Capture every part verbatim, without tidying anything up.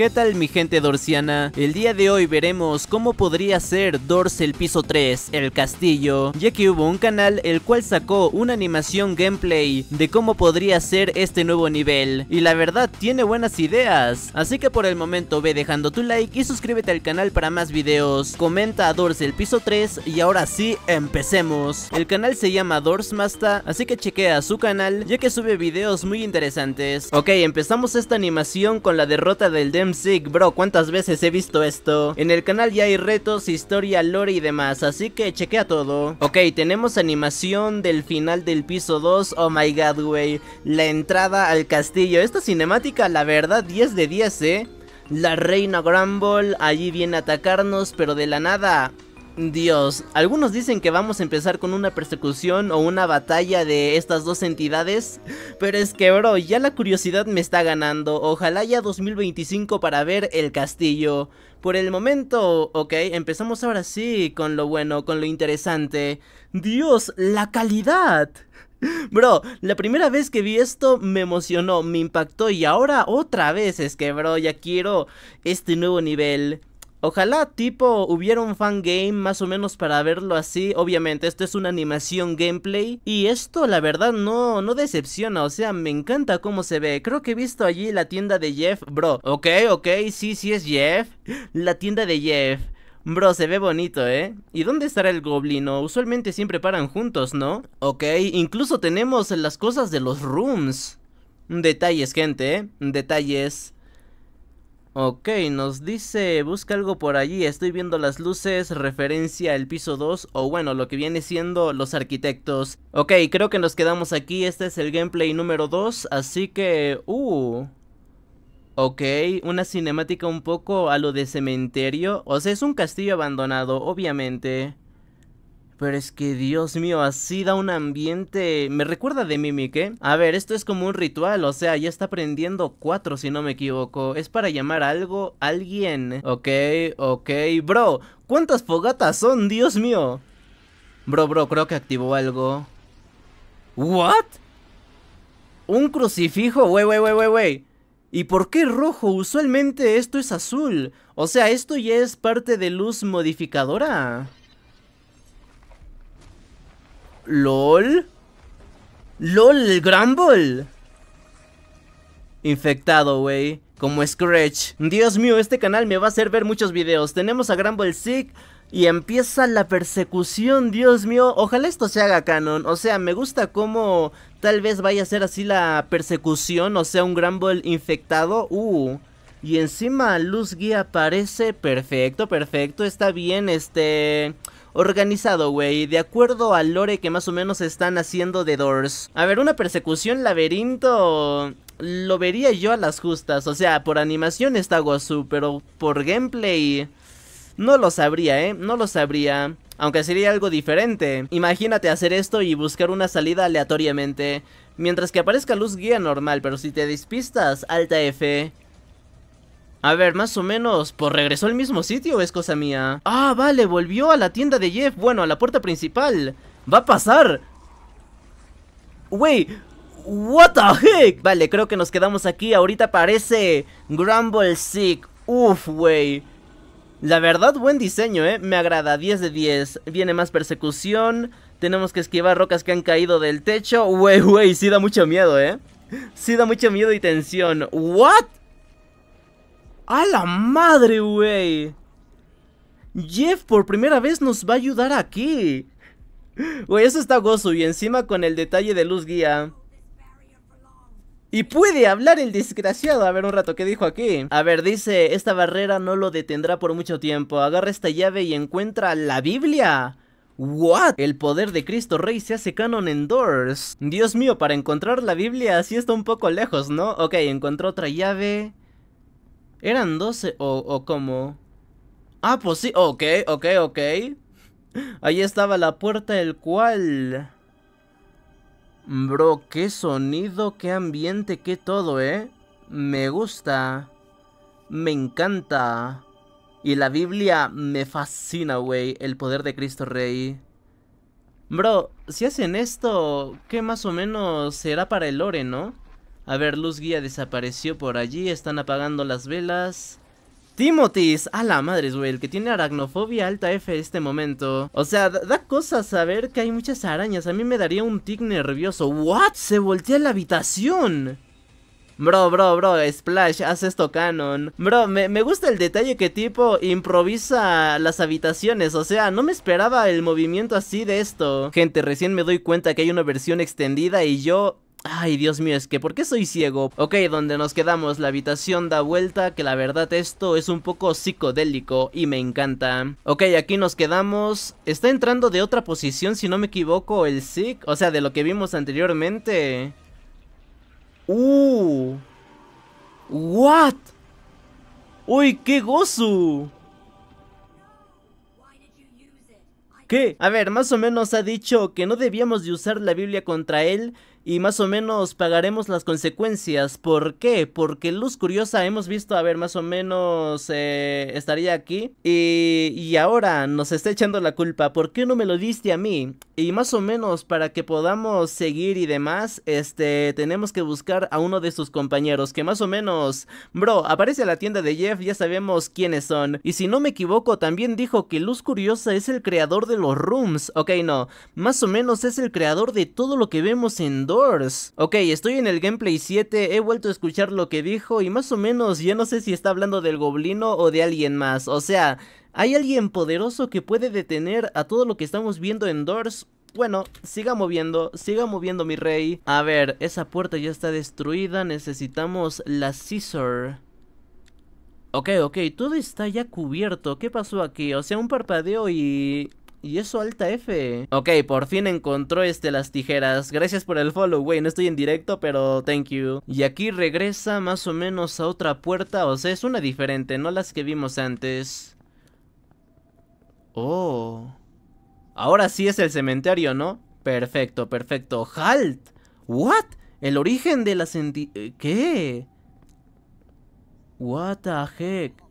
¿Qué tal mi gente doorsiana? El día de hoy veremos cómo podría ser Doors el piso tres, el castillo, ya que hubo un canal el cual sacó una animación gameplay de cómo podría ser este nuevo nivel, y la verdad tiene buenas ideas, así que por el momento ve dejando tu like y suscríbete al canal para más videos, comenta a Doors el piso tres y ahora sí empecemos. El canal se llama Doorsmaster, así que chequea su canal ya que sube videos muy interesantes. Ok, empezamos esta animación con la derrota del Demon Sick, bro, ¿cuántas veces he visto esto? En el canal ya hay retos, historia, lore y demás, así que chequea todo. Ok, tenemos animación del final del piso dos, oh my god, güey, la entrada al castillo. Esta cinemática, la verdad, diez de diez, eh. La reina Grumble, allí viene a atacarnos, pero de la nada... Dios, algunos dicen que vamos a empezar con una persecución o una batalla de estas dos entidades, pero es que bro, ya la curiosidad me está ganando. Ojalá ya dos mil veinticinco para ver el castillo. Por el momento, ok, empezamos ahora sí con lo bueno, con lo interesante. Dios, la calidad. Bro, la primera vez que vi esto me emocionó, me impactó y ahora otra vez es que bro, ya quiero este nuevo nivel. Ojalá tipo hubiera un fangame más o menos para verlo así. Obviamente esto es una animación gameplay y esto la verdad no, no decepciona, o sea me encanta cómo se ve. Creo que he visto allí la tienda de Jeff, bro. Ok, ok, sí, sí es Jeff. La tienda de Jeff. Bro, se ve bonito, ¿eh? ¿Y dónde estará el goblino? Usualmente siempre paran juntos, ¿no? Ok, incluso tenemos las cosas de los rooms. Detalles, gente, ¿eh? Detalles. Ok, nos dice, busca algo por allí, estoy viendo las luces, referencia al piso dos, o bueno, lo que viene siendo los arquitectos. Ok, creo que nos quedamos aquí, este es el gameplay número dos, así que, uh... ok, una cinemática un poco a lo de cementerio, o sea, es un castillo abandonado, obviamente. Pero es que Dios mío, así da un ambiente... Me recuerda de Mimic, ¿eh? A ver, esto es como un ritual, o sea, ya está prendiendo cuatro si no me equivoco. Es para llamar a algo, alguien. Ok, ok, bro, ¿cuántas fogatas son? Dios mío. Bro, bro, creo que activó algo. ¿What? ¿Un crucifijo? Wey, wey, wey, wey, wey. ¿Y por qué rojo? Usualmente esto es azul. O sea, esto ya es parte de luz modificadora. ¿Lol? ¿Lol, Grumble? Infectado, wey. Como Scratch. Dios mío, este canal me va a hacer ver muchos videos. Tenemos a Grumble Sick y empieza la persecución. Dios mío, ojalá esto se haga canon. O sea, me gusta cómo tal vez vaya a ser así la persecución. O sea, un Grumble infectado. Uh... Y encima Luz Guía aparece. Perfecto, perfecto, está bien este... organizado, güey, de acuerdo al lore que más o menos están haciendo de Doors. A ver, una persecución laberinto... lo vería yo a las justas, o sea, por animación está gozu, pero por gameplay... no lo sabría, ¿eh? No lo sabría. Aunque sería algo diferente. Imagínate hacer esto y buscar una salida aleatoriamente. Mientras que aparezca Luz Guía normal, pero si te despistas, alta F... A ver, más o menos, ¿por regresó al mismo sitio o es cosa mía? Ah, vale, volvió a la tienda de Jeff, bueno, a la puerta principal. ¡Va a pasar! Wey, what the heck? Vale, creo que nos quedamos aquí, ahorita aparece Grumble Sick, uff, wey. La verdad, buen diseño, eh, me agrada, diez de diez. Viene más persecución, tenemos que esquivar rocas que han caído del techo. Wey, wey, sí da mucho miedo, eh. Sí da mucho miedo y tensión, what? ¡A la madre, güey! Jeff por primera vez nos va a ayudar aquí. Güey, eso está gozo y encima con el detalle de Luz Guía. Y puede hablar el desgraciado. A ver un rato, ¿qué dijo aquí? A ver, dice, esta barrera no lo detendrá por mucho tiempo. Agarra esta llave y encuentra la Biblia. What? El poder de Cristo Rey se hace canon en Doors. Dios mío, para encontrar la Biblia así está un poco lejos, ¿no? Ok, encontró otra llave... ¿Eran doce o, o cómo? Ah, pues sí, ok, ok, ok. Ahí estaba la puerta del cual... Bro, qué sonido, qué ambiente, qué todo, ¿eh? Me gusta. Me encanta. Y la Biblia me fascina, güey. El poder de Cristo Rey. Bro, si hacen esto, ¿qué más o menos será para el lore, no? A ver, Luz Guía desapareció por allí. Están apagando las velas. Timotis, a la madre, güey, el que tiene aracnofobia alta F en este momento. O sea, da, da cosa saber que hay muchas arañas. A mí me daría un tic nervioso. ¿What? Se voltea la habitación. Bro, bro, bro, Splash, haz esto canon. Bro, me, me gusta el detalle que tipo improvisa las habitaciones. O sea, no me esperaba el movimiento así de esto. Gente, recién me doy cuenta que hay una versión extendida y yo... Ay, Dios mío, es que ¿por qué soy ciego? Ok, donde nos quedamos, la habitación da vuelta, que la verdad esto es un poco psicodélico y me encanta. Ok, aquí nos quedamos. Está entrando de otra posición, si no me equivoco, el Sick, o sea, de lo que vimos anteriormente. Uh, what? Uy, qué gozo. ¿Qué? A ver, más o menos ha dicho que no debíamos de usar la Biblia contra él y más o menos pagaremos las consecuencias. ¿Por qué? Porque Luz Curiosa hemos visto, a ver, más o menos eh, estaría aquí y, y ahora nos está echando la culpa. ¿Por qué no me lo diste a mí? Y más o menos para que podamos seguir y demás, este, tenemos que buscar a uno de sus compañeros que más o menos... Bro, aparece a la tienda de Jeff, ya sabemos quiénes son. Y si no me equivoco, también dijo que Luz Curiosa es el creador de los rooms. Ok, no, más o menos es el creador de todo lo que vemos en Doors. Ok, estoy en el gameplay siete, he vuelto a escuchar lo que dijo y más o menos ya no sé si está hablando del goblino o de alguien más. O sea, ¿hay alguien poderoso que puede detener a todo lo que estamos viendo en Doors? Bueno, siga moviendo, siga moviendo mi rey. A ver, esa puerta ya está destruida, necesitamos la scissor. Ok, ok, todo está ya cubierto, ¿qué pasó aquí? O sea, un parpadeo y... Y eso alta F. Ok, por fin encontró este las tijeras. Gracias por el follow, güey. No estoy en directo, pero thank you. Y aquí regresa más o menos a otra puerta. O sea, es una diferente, no las que vimos antes. Oh. Ahora sí es el cementerio, ¿no? Perfecto, perfecto. ¡Halt! ¿What? El origen de la senti... ¿Qué? What the heck?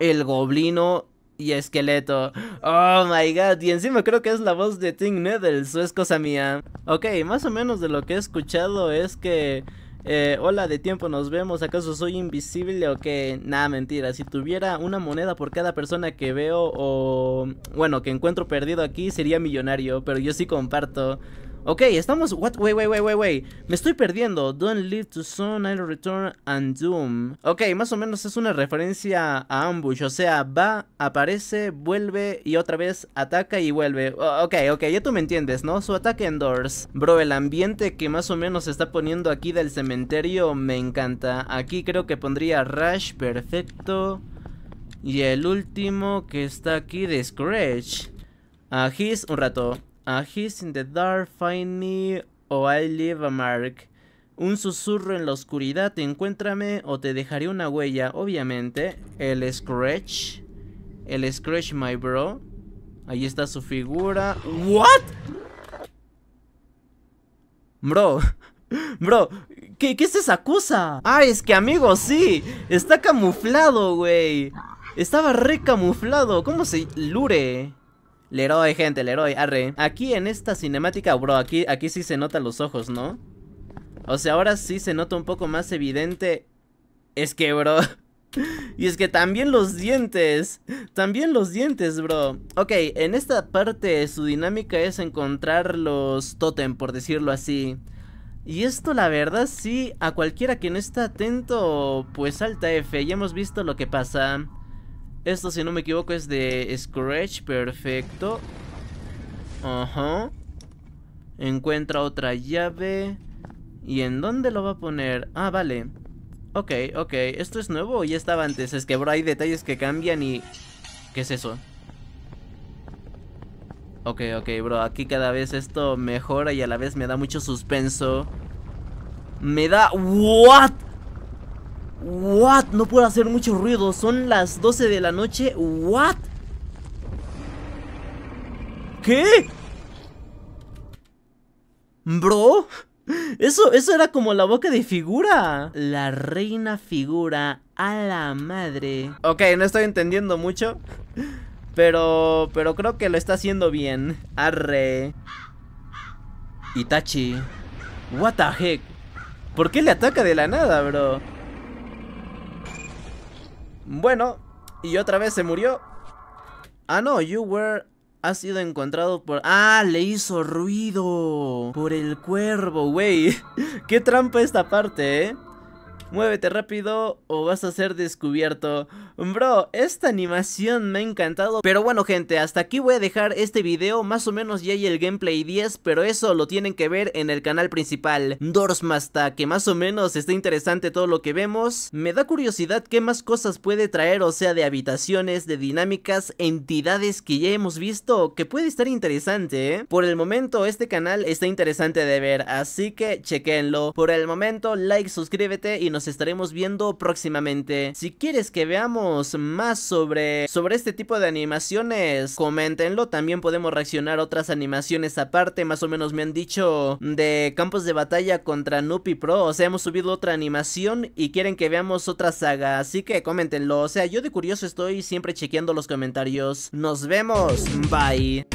El goblino... Y esqueleto. Oh my god. Y encima creo que es la voz de Ting Nettles. O es cosa mía. Ok, más o menos de lo que he escuchado es que eh, hola de tiempo nos vemos. ¿Acaso soy invisible o qué? Nah, mentira. Si tuviera una moneda por cada persona que veo o bueno, que encuentro perdido aquí, sería millonario. Pero yo sí comparto. Ok, estamos... What? Wait, wait, wait, wait, wait. Me estoy perdiendo. Don't leave to sun, I'll return and doom. Ok, más o menos es una referencia a Ambush. O sea, va, aparece, vuelve y otra vez ataca y vuelve. Ok, ok, ya tú me entiendes, ¿no? Su ataque en Doors. Bro, el ambiente que más o menos se está poniendo aquí del cementerio me encanta. Aquí creo que pondría Rush, perfecto. Y el último que está aquí de Scratch. A His, un rato. Uh, he's in the dark, find me, o I leave a mark. Un susurro en la oscuridad, encuéntrame o te dejaré una huella. Obviamente, el Scratch. El Scratch, my bro. Ahí está su figura. ¿What? Bro. Bro, ¿qué, qué es esa cosa? Ah, es que amigo, sí. Está camuflado, güey. Estaba re camuflado. ¿Cómo se...? Lure. Leroy, gente, Leroy, arre. Aquí en esta cinemática, bro, aquí, aquí sí se notan los ojos, ¿no? O sea, ahora sí se nota un poco más evidente. Es que, bro. Y es que también los dientes. También los dientes, bro. Ok, en esta parte su dinámica es encontrar los tótem, por decirlo así. Y esto la verdad sí, a cualquiera que no está atento, pues alta F. Ya hemos visto lo que pasa. Esto, si no me equivoco, es de Scratch, perfecto. Ajá. Encuentra otra llave. ¿Y en dónde lo va a poner? Ah, vale. Ok, ok. ¿Esto es nuevo o ya estaba antes? Es que, bro, hay detalles que cambian y... ¿Qué es eso? Ok, ok, bro. Aquí cada vez esto mejora y a la vez me da mucho suspenso. Me da... ¿What? What, no puedo hacer mucho ruido. Son las doce de la noche. What? ¿Qué? Bro, eso, eso era como la boca de figura. La reina figura. A la madre. Ok, no estoy entendiendo mucho. Pero, pero creo que lo está haciendo bien. Arre. Itachi. What the heck. ¿Por qué le ataca de la nada, bro? Bueno, y otra vez se murió. Ah, no, you were... Ha sido encontrado por... ¡Ah! Le hizo ruido por el cuervo, güey. ¡Qué trampa esta parte, eh! Muévete rápido o vas a ser descubierto. Bro, esta animación me ha encantado. Pero bueno, gente, hasta aquí voy a dejar este video. Más o menos ya hay el gameplay diez, pero eso lo tienen que ver en el canal principal, Doorsmaster, que más o menos está interesante todo lo que vemos. Me da curiosidad qué más cosas puede traer, o sea, de habitaciones, de dinámicas, entidades que ya hemos visto, que puede estar interesante, ¿eh? Por el momento este canal está interesante de ver, así que chequenlo. Por el momento, like, suscríbete y nos Nos estaremos viendo próximamente. Si quieres que veamos más sobre, sobre este tipo de animaciones, coméntenlo. También podemos reaccionar a otras animaciones aparte. Más o menos me han dicho de campos de batalla contra Noopy Pro. O sea, hemos subido otra animación y quieren que veamos otra saga. Así que coméntenlo. O sea, yo de curioso estoy siempre chequeando los comentarios. Nos vemos. Bye.